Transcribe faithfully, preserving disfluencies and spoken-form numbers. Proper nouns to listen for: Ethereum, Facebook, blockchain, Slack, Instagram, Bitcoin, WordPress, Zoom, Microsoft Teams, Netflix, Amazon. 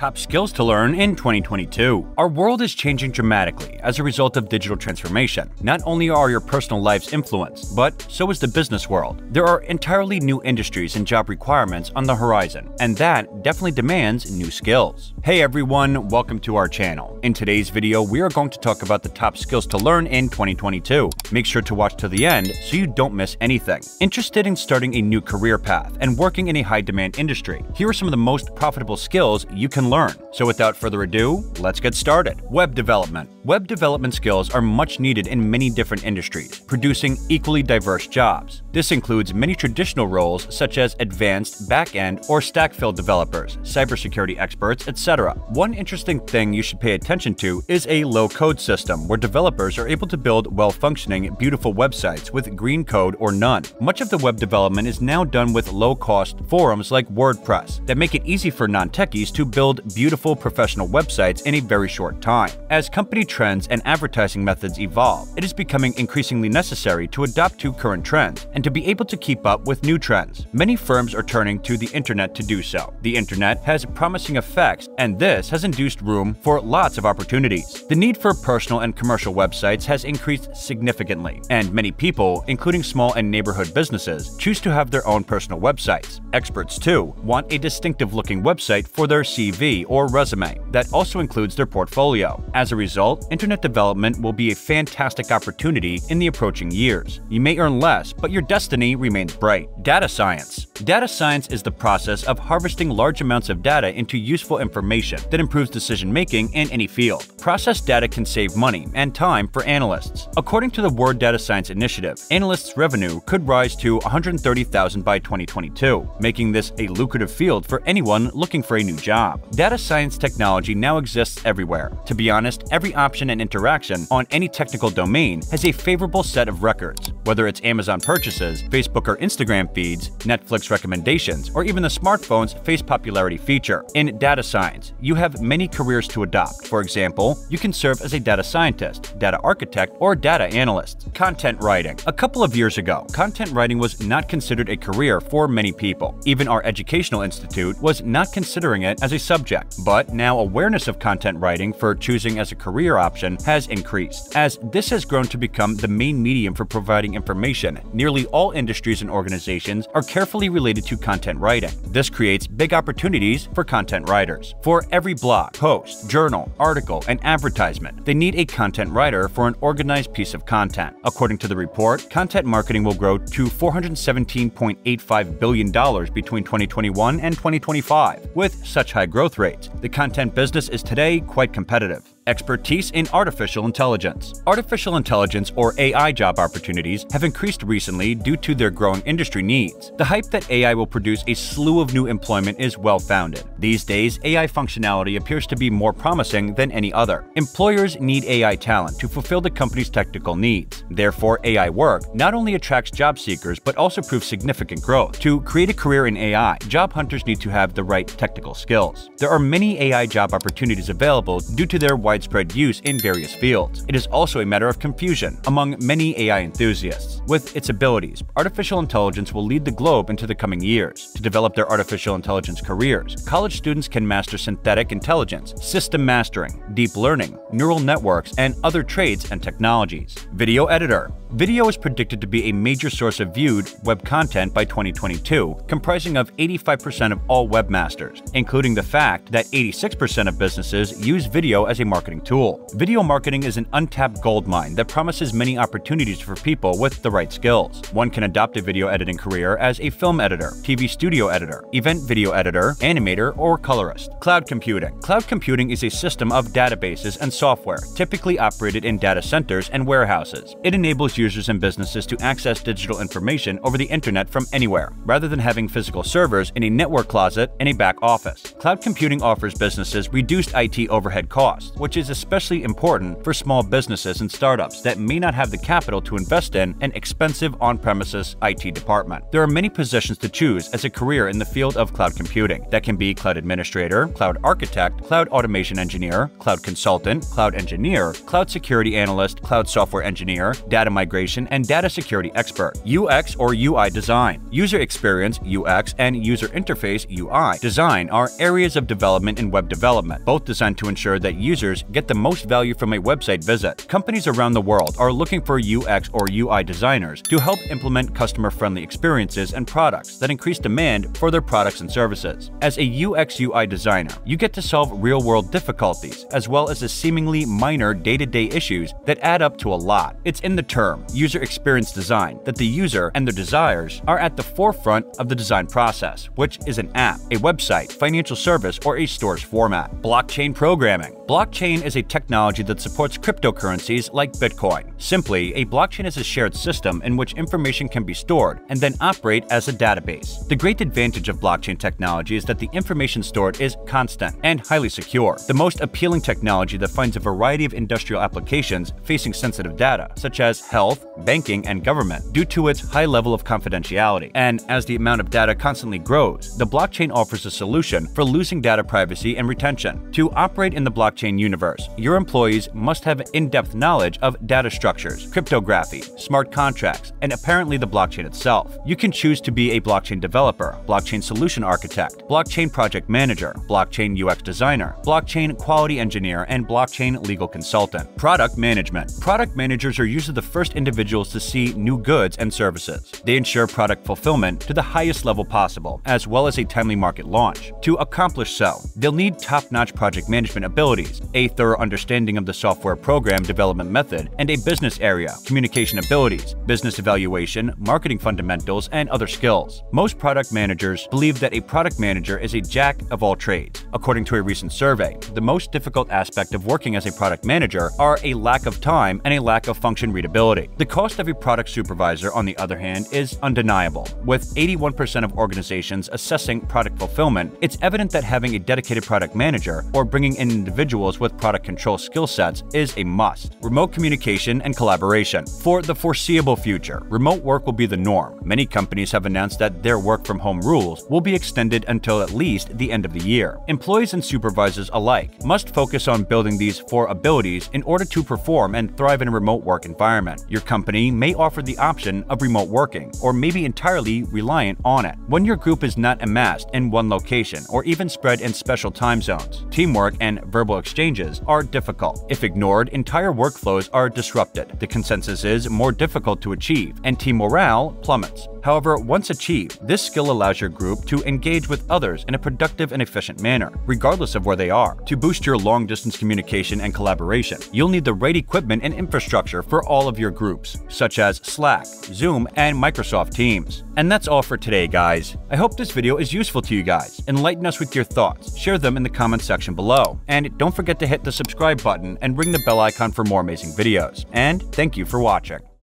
top skills to learn in twenty twenty-two. Our world is changing dramatically as a result of digital transformation. Not only are your personal lives influenced, but so is the business world. There are entirely new industries and job requirements on the horizon, and that definitely demands new skills. Hey everyone, welcome to our channel. In today's video, we are going to talk about the top skills to learn in twenty twenty-two. Make sure to watch to the end so you don't miss anything. Interested in starting a new career path and working in a high-demand industry? Here are some of the most profitable skills you can learn. So without further ado, let's get started. Web development. Web development skills are much needed in many different industries, producing equally diverse jobs. This includes many traditional roles such as advanced, back-end, or stack-fill developers, cybersecurity experts, et cetera. One interesting thing you should pay attention to is a low-code system where developers are able to build well-functioning, beautiful websites with green code or none. Much of the web development is now done with low-cost forums like WordPress that make it easy for non-techies to build beautiful professional websites in a very short time. As company trends and advertising methods evolve, it is becoming increasingly necessary to adapt to current trends and to be able to keep up with new trends. Many firms are turning to the internet to do so. The internet has promising effects, and this has induced room for lots of opportunities. The need for personal and commercial websites has increased significantly, and many people, including small and neighborhood businesses, choose to have their own personal websites. Experts, too, want a distinctive-looking website for their C V or resume that also includes their portfolio. As a result, internet development will be a fantastic opportunity in the approaching years. You may earn less, but your destiny remains bright. Data science. Data science is the process of harvesting large amounts of data into useful information that improves decision-making in any field. Processed data can save money and time for analysts. According to the Word Data Science Initiative, analysts' revenue could rise to one hundred thirty thousand dollars by twenty twenty-two, making this a lucrative field for anyone looking for a new job. Data science technology now exists everywhere. To be honest, every option and interaction on any technical domain has a favorable set of records, whether it's Amazon purchases, Facebook or Instagram feeds, Netflix recommendations, or even the smartphone's face popularity feature. In data science, you have many careers to adopt. For example, you can serve as a data scientist, data architect, or data analyst. Content writing. A couple of years ago, content writing was not considered a career for many people. Even our educational institute was not considering it as a subject. But now awareness of content writing for choosing as a career option has increased, as this has grown to become the main medium for providing information. Nearly all industries and organizations are carefully related to content writing. This creates big opportunities for content writers. For every blog, post, journal, article, and advertisement, they need a content writer for an organized piece of content. According to the report, content marketing will grow to four hundred seventeen point eight five billion dollars between twenty twenty-one and twenty twenty-five. With such high growth rates, the content business is today quite competitive. Expertise in artificial intelligence. Artificial intelligence or A I job opportunities have increased recently due to their growing industry needs. The hype that A I will produce a slew of new employment is well-founded. These days, A I functionality appears to be more promising than any other. Employers need A I talent to fulfill the company's technical needs. Therefore, A I work not only attracts job seekers but also proves significant growth. To create a career in A I, job hunters need to have the right technical skills. There are many A I job opportunities available due to their wide widespread use in various fields. It is also a matter of confusion among many A I enthusiasts. With its abilities, artificial intelligence will lead the globe into the coming years. To develop their artificial intelligence careers, college students can master synthetic intelligence, system mastering, deep learning, neural networks, and other trades and technologies. Video editor. Video is predicted to be a major source of viewed web content by twenty twenty-two, comprising of eighty-five percent of all webmasters, including the fact that eighty-six percent of businesses use video as a marketing tool. Video marketing is an untapped goldmine that promises many opportunities for people with the right skills. One can adopt a video editing career as a film editor, T V studio editor, event video editor, animator, or colorist. Cloud computing. Cloud computing is a system of databases and software, typically operated in data centers and warehouses. It enables users and businesses to access digital information over the internet from anywhere, rather than having physical servers in a network closet and a back office. Cloud computing offers businesses reduced I T overhead costs, which is especially important for small businesses and startups that may not have the capital to invest in an expensive on-premises I T department. There are many positions to choose as a career in the field of cloud computing that can be cloud administrator, cloud architect, cloud automation engineer, cloud consultant, cloud engineer, cloud security analyst, cloud software engineer, data migration, and data security expert. U X or U I design. User experience U X and user interface U I design are areas of development in web development, both designed to ensure that users get the most value from a website visit. Companies around the world are looking for U X or U I designers to help implement customer-friendly experiences and products that increase demand for their products and services. As a U X U I designer, you get to solve real-world difficulties as well as the seemingly minor day-to-day issues that add up to a lot. It's in the term user experience design that the user and their desires are at the forefront of the design process, which is an app, a website, financial service, or a store's format. Blockchain programming. Blockchain is a technology that supports cryptocurrencies like Bitcoin. Simply, a blockchain is a shared system in which information can be stored and then operate as a database. The great advantage of blockchain technology is that the information stored is constant and highly secure. The most appealing technology that finds a variety of industrial applications facing sensitive data, such as health, banking, and government, due to its high level of confidentiality. And as the amount of data constantly grows, the blockchain offers a solution for losing data privacy and retention. To operate in the blockchain universe, your employees must have in-depth knowledge of data structures, cryptography, smart contracts, and apparently the blockchain itself. You can choose to be a blockchain developer, blockchain solution architect, blockchain project manager, blockchain U X designer, blockchain quality engineer, and blockchain legal consultant. Product management. Product managers are usually the first individuals to see new goods and services. They ensure product fulfillment to the highest level possible, as well as a timely market launch. To accomplish so, they'll need top-notch project management abilities, a thorough understanding of the software program development method, and a business area, communication abilities, business evaluation, marketing fundamentals, and other skills. Most product managers believe that a product manager is a jack of all trades. According to a recent survey, the most difficult aspect of working as a product manager are a lack of time and a lack of function readability. The cost of a product supervisor, on the other hand, is undeniable. With eighty-one percent of organizations assessing product fulfillment, it's evident that having a dedicated product manager or bringing in individuals with product control skill sets is a must. Remote communication and collaboration. For the foreseeable future, remote work will be the norm. Many companies have announced that their work-from-home rules will be extended until at least the end of the year. Employees and supervisors alike must focus on building these four abilities in order to perform and thrive in a remote work environment. Your company may offer the option of remote working or may be entirely reliant on it. When your group is not amassed in one location or even spread in special time zones, teamwork and verbal exchanges are difficult. If ignored, entire workflows are disrupted. The consensus is more difficult to achieve, and team morale plummets. However, once achieved, this skill allows your group to engage with others in a productive and efficient manner, regardless of where they are. To boost your long-distance communication and collaboration, you'll need the right equipment and infrastructure for all of your groups, such as Slack, Zoom, and Microsoft Teams. And that's all for today, guys. I hope this video is useful to you guys. Enlighten us with your thoughts, share them in the comments section below, and don't forget to hit the subscribe button and ring the bell icon for more amazing videos. And thank you for watching.